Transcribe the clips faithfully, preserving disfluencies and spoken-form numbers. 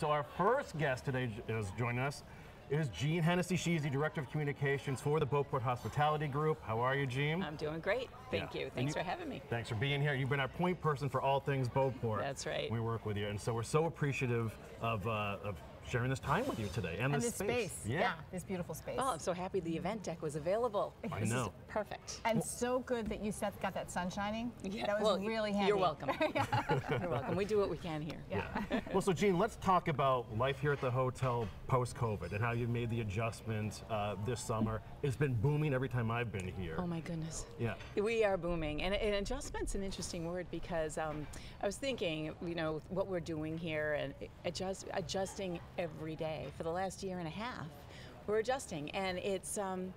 So our first guest today is joining us is Jeanne Hennessy-Schiesser, Director of Communications for the Beauport Hospitality Group. How are you, Jeanne? I'm doing great. Thank yeah. you. Thanks you, for having me. Thanks for being here. You've been our point person for all things Beauport. That's right. We work with you, and so we're so appreciative of, uh, of sharing this time with you today. And, and this space. space. Yeah. yeah, this beautiful space. Oh, I'm so happy the event deck was available. I this know. Is perfect. And well, so good that you Seth, got that sun shining. Yeah. That was well, really handy. You're welcome. You're welcome. We do what we can here. Yeah. yeah. Well, so Jeanne, let's talk about life here at the hotel post-COVID and how you've made the adjustment uh, this summer. It's been booming every time I've been here. Oh my goodness. Yeah. We are booming. And, and adjustment's an interesting word because um, I was thinking, you know, what we're doing here and adjust, adjusting every day for the last year and a half. We're adjusting, and it's um,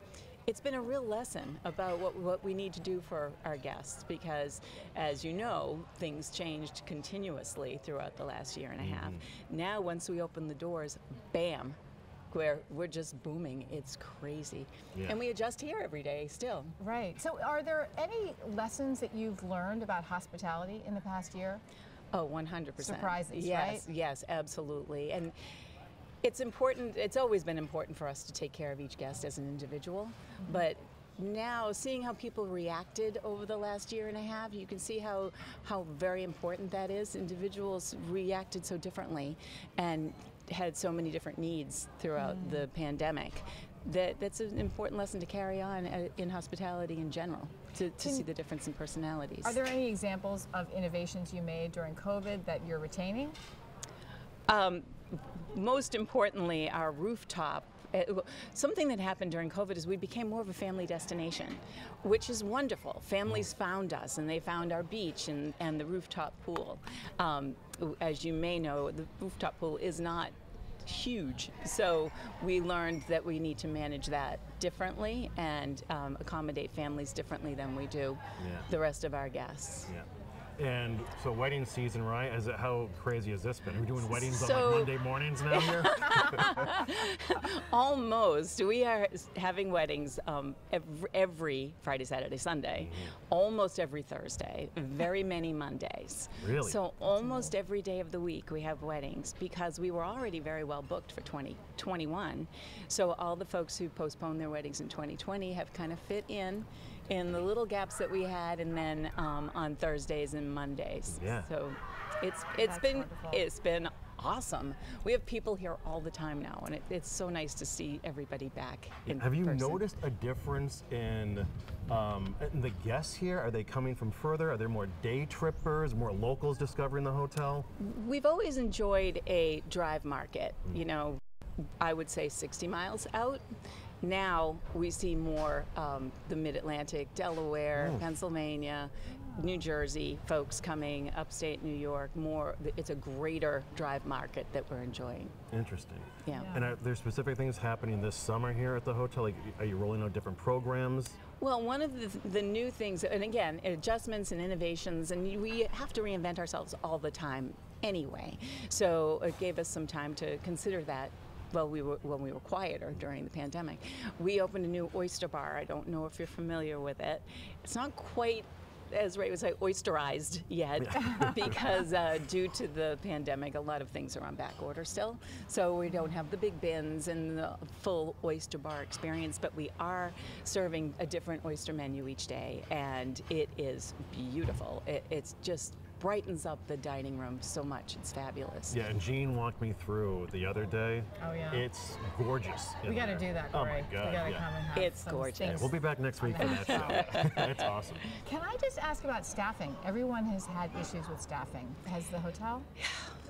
it's been a real lesson about what, what we need to do for our guests because, as you know, things changed continuously throughout the last year and a half. Mm-hmm. Now, once we open the doors, bam, where we're just booming. It's crazy. Yeah. And we adjust here every day still. Right. So are there any lessons that you've learned about hospitality in the past year? Oh, one hundred percent. Surprises, yes, right? Yes, absolutely. And it's important, it's always been important for us to take care of each guest as an individual, mm-hmm. but now, seeing how people reacted over the last year and a half, you can see how, how very important that is. Individuals reacted so differently and had so many different needs throughout mm. the pandemic. That, that's an important lesson to carry on uh, in hospitality in general, to, to see the difference in personalities. Are there any examples of innovations you made during COVID that you're retaining? Um, most importantly, our rooftop. Uh, something that happened during COVID is we became more of a family destination, which is wonderful. Families found us, and they found our beach and, and the rooftop pool. Um, as you may know, the rooftop pool is not huge, so we learned that we need to manage that differently and um, accommodate families differently than we do yeah. the rest of our guests. Yeah. And so wedding season, right? Is it, how crazy has this been? Are we doing weddings so, on like Monday mornings now here? Almost. We are having weddings um, every, every Friday, Saturday, Sunday, mm-hmm. almost every Thursday, very many Mondays. Really? So that's almost cool. every day of the week we have weddings because we were already very well booked for twenty twenty-one. So all the folks who postponed their weddings in twenty twenty have kind of fit in in the little gaps that we had, and then um, on Thursdays and Mondays. Yeah. So it's it's That's been wonderful. It's been awesome. We have people here all the time now, and it, it's so nice to see everybody back in Have you person. Noticed a difference in, um, in the guests here? Are they coming from further? Are there more day trippers, more locals discovering the hotel? We've always enjoyed a drive market. Mm. You know, I would say sixty miles out. Now we see more um, the Mid-Atlantic, Delaware, oh. Pennsylvania, New Jersey folks coming, upstate New York, more, it's a greater drive market that we're enjoying. Interesting. Yeah. yeah. And are there specific things happening this summer here at the hotel? Like, are you rolling out different programs? Well, one of the, the new things, and again, adjustments and innovations, and we have to reinvent ourselves all the time anyway. So it gave us some time to consider that. Well, we were, when we were quieter during the pandemic. We opened a new oyster bar. I don't know if you're familiar with it. It's not quite, as Ray would say, oysterized yet because uh, due to the pandemic, a lot of things are on back order still. So we don't have the big bins and the full oyster bar experience, but we are serving a different oyster menu each day, and it is beautiful. It, it's just brightens up the dining room so much. It's fabulous. Yeah, and Jeanne walked me through the other day. Oh yeah, it's gorgeous. We got to do that, Kory. Oh my God, we got to yeah. come and have It's some gorgeous. Yeah, we'll be back next week for that show. It's awesome. Can I just ask about staffing? Everyone has had issues with staffing. Has the hotel? Yeah,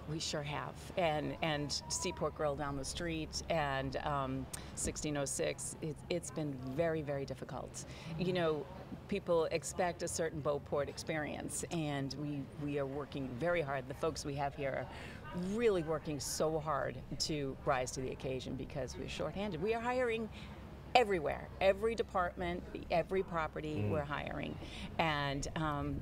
we sure have. And and Seaport Grill down the street and um, sixteen oh six. It, it's been very very difficult. You know. People expect a certain Beauport experience, and we, we are working very hard. The folks we have here are really working so hard to rise to the occasion because we're shorthanded. We are hiring everywhere, every department, every property mm. we're hiring, and um,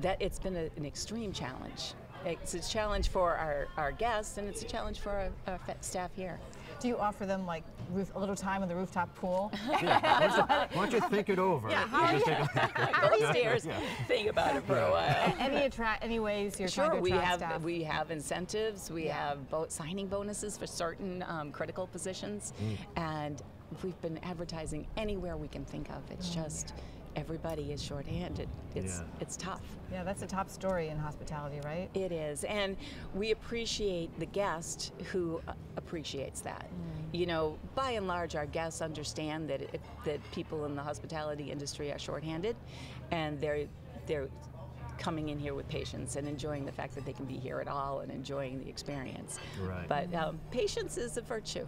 that it's been a, an extreme challenge. It's a challenge for our, our guests, and it's a challenge for our, our staff here. Do you offer them like roof, a little time in the rooftop pool? Yeah. Why don't you think it over? Yeah, how you yeah. Go upstairs, yeah. Think about it for a while. Any attract, any ways you're sure, trying to we attract have, staff? We have incentives. We yeah. have bo signing bonuses for certain um, critical positions, mm. and we've been advertising anywhere we can think of. It's oh, just. Yeah. Everybody is shorthanded. It's yeah. it's tough. Yeah, that's a top story in hospitality, right? It is, and we appreciate the guest who appreciates that. Mm. You know, by and large, our guests understand that it, that people in the hospitality industry are shorthanded, and they're they're coming in here with patience and enjoying the fact that they can be here at all and enjoying the experience. Right. But um, patience is a virtue.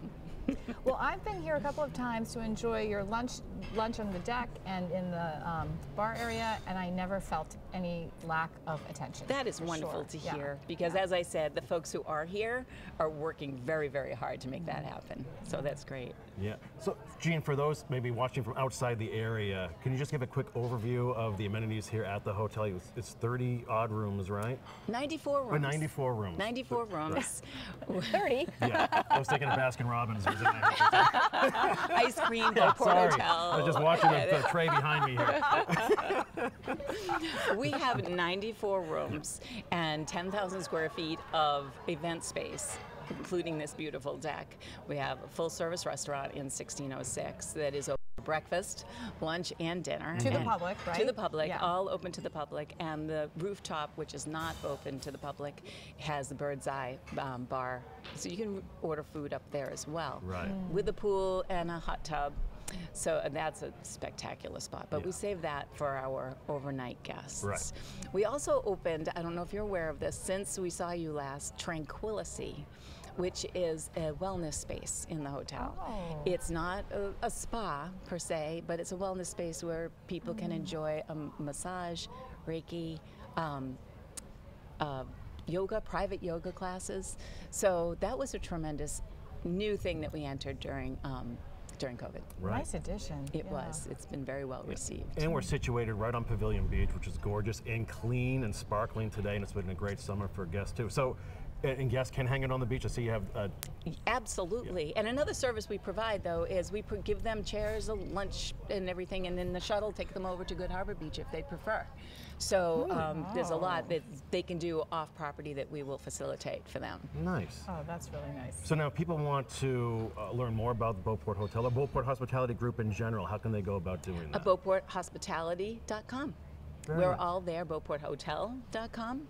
Well, I've been here a couple of times to enjoy your lunch lunch on the deck and in the um, bar area, and I never felt any lack of attention. That is wonderful sure. to hear, yeah. because yeah. as I said, the folks who are here are working very, very hard to make that happen, so that's great. Yeah. So, Jeanne, for those maybe watching from outside the area, can you just give a quick overview of the amenities here at the hotel? It's thirty odd rooms, right? ninety-four rooms. Or ninety-four rooms. ninety-four Th rooms. Right. thirty. Yeah, I was thinking of Baskin-Robbins. Ice cream, Beauport Hotel. I was just watching the, the tray behind me here. We have ninety-four rooms and ten thousand square feet of event space, including this beautiful deck. We have a full-service restaurant in sixteen oh six that is open for breakfast, lunch, and dinner. To and the public, right? To the public, yeah. all open to the public. And the rooftop, which is not open to the public, has the Bird's Eye um, bar. So you can order food up there as well. Right. Mm. With a pool and a hot tub. So and that's a spectacular spot, but yeah. we save that for our overnight guests. Right. We also opened, I don't know if you're aware of this, since we saw you last, Tranquillacy, which is a wellness space in the hotel. Oh. It's not a, a spa per se, but it's a wellness space where people mm. can enjoy a massage, Reiki, um, uh, yoga, private yoga classes. So that was a tremendous new thing that we entered during um, during COVID. Right. Nice addition. It yeah. was. It's been very well yeah. received. And we're situated right on Pavilion Beach, which is gorgeous and clean and sparkling today, and it's been a great summer for guests too. So, and guests can hang it on the beach. I see you have. Uh, Absolutely. Yeah. And another service we provide, though, is we give them chairs, a lunch, and everything, and then the shuttle take them over to Good Harbor Beach if they prefer. So Ooh, um, wow. there's a lot that they can do off property that we will facilitate for them. Nice. Oh, that's really nice. So now, if people want to uh, learn more about the Beauport Hotel or Beauport Hospitality Group in general, how can they go about doing that? Beauport Hospitality dot com. Right. We're all there. Beauport Hotel dot com.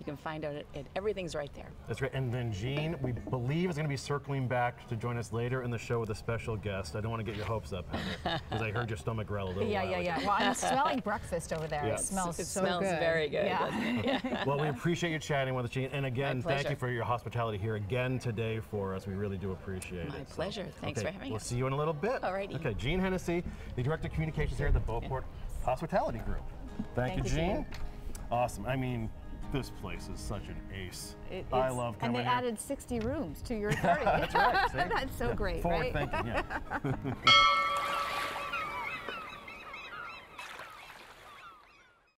You can find out, it, it, everything's right there. That's right, and then Jeanne, we believe is gonna be circling back to join us later in the show with a special guest. I don't wanna get your hopes up, Heather, because I heard your stomach growl a little Yeah, yeah, yeah, well, I'm smelling breakfast over there. Yeah. It smells it so smells good. It smells very good. Yeah. Yeah. Well, we appreciate you chatting with us, Jeanne, and again, thank you for your hospitality here again today for us. We really do appreciate My it. My pleasure, so, thanks okay, for having we'll us. We'll see you in a little bit. Alrighty. Okay, Jeanne Hennessy, the Director of Communications here at the Beauport yeah. Hospitality Group. Thank, thank you, Jeanne. Jeanne. Awesome, I mean, this place is such an ace. It, I love coming here. And they added sixty rooms to your thirty. That's right. That's so yeah. great, Forward right? Forward thinking, yeah.